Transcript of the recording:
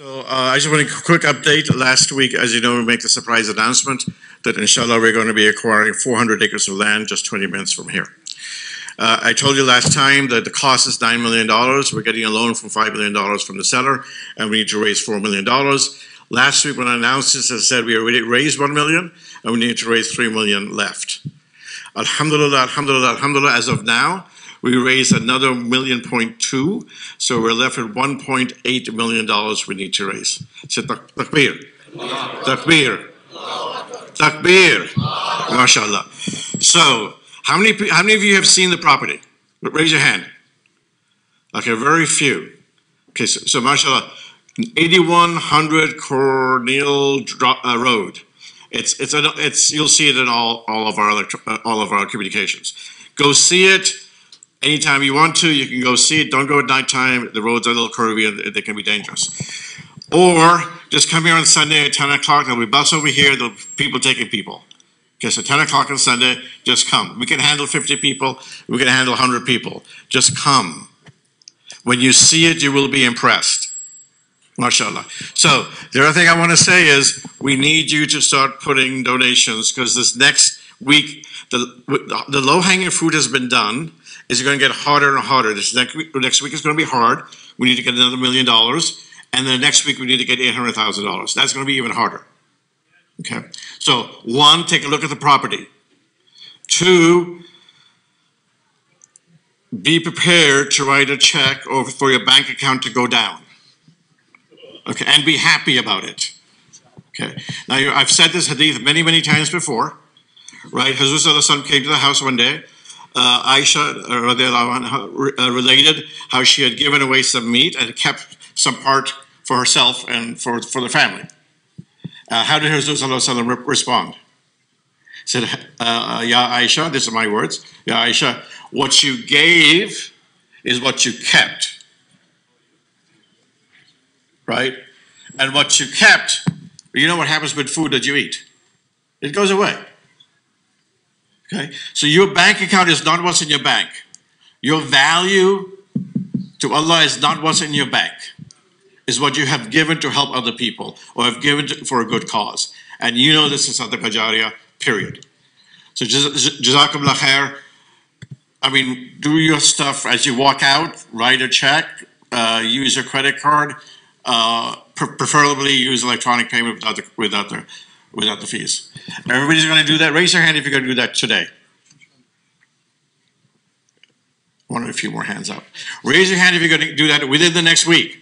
So I just want a quick update. Last week, as you know, we make the surprise announcement that inshallah we're going to be acquiring 400 acres of land just 20 minutes from here. I told you last time that the cost is $9 million. We're getting a loan from $5 million from the seller, and we need to raise $4 million. Last week when I announced this, I said we already raised $1 million, and we need to raise $3 million left. Alhamdulillah, alhamdulillah, alhamdulillah, as of now, we raised another $1.2 million, so we're left with $1.8 million we need to raise. So takbir, takbir, takbir, mashallah. So how many of you have seen the property? Raise your hand. Okay, very few. Okay, so mashallah, 8100 Cornell Road. It's you'll see it in all of our communications. Go see it. Anytime you want to, you can go see it. Don't go at nighttime. The roads are a little curvy and they can be dangerous. Or just come here on Sunday at 10 o'clock. There'll be a bus over here. There'll be people taking people. Okay, so 10 o'clock on Sunday, just come. We can handle 50 people. We can handle 100 people. Just come. When you see it, you will be impressed. MashaAllah. So the other thing I want to say is we need you to start putting donations, because this next week, the low-hanging fruit has been done. It's going to get harder and harder. This next week is going to be hard. We need to get another $1 million. And then next week we need to get $800,000. That's going to be even harder. Okay. So one, take a look at the property. Two, be prepared to write a check or for your bank account to go down. Okay. And be happy about it. Okay. Now I've said this hadith many, many times before. Right? Hazrat came to the house one day. Aisha related how she had given away some meat and kept some part for herself and for the family. How did Hazrat respond? He said, Ya Aisha, these are my words, Ya Aisha, what you gave is what you kept. Right? And what you kept, you know what happens with food that you eat? It goes away. Okay, so your bank account is not what's in your bank. Your value to Allah is not what's in your bank. It's what you have given to help other people or have given to, for a good cause. And you know this is Sadaqah Jariyah, period. So Jazakumullah Khair. I mean, do your stuff as you walk out, write a check, use your credit card, preferably use electronic payment without the fees. Everybody's going to do that. Raise your hand if you're going to do that today. I want a few more hands up. Raise your hand if you're going to do that within the next week.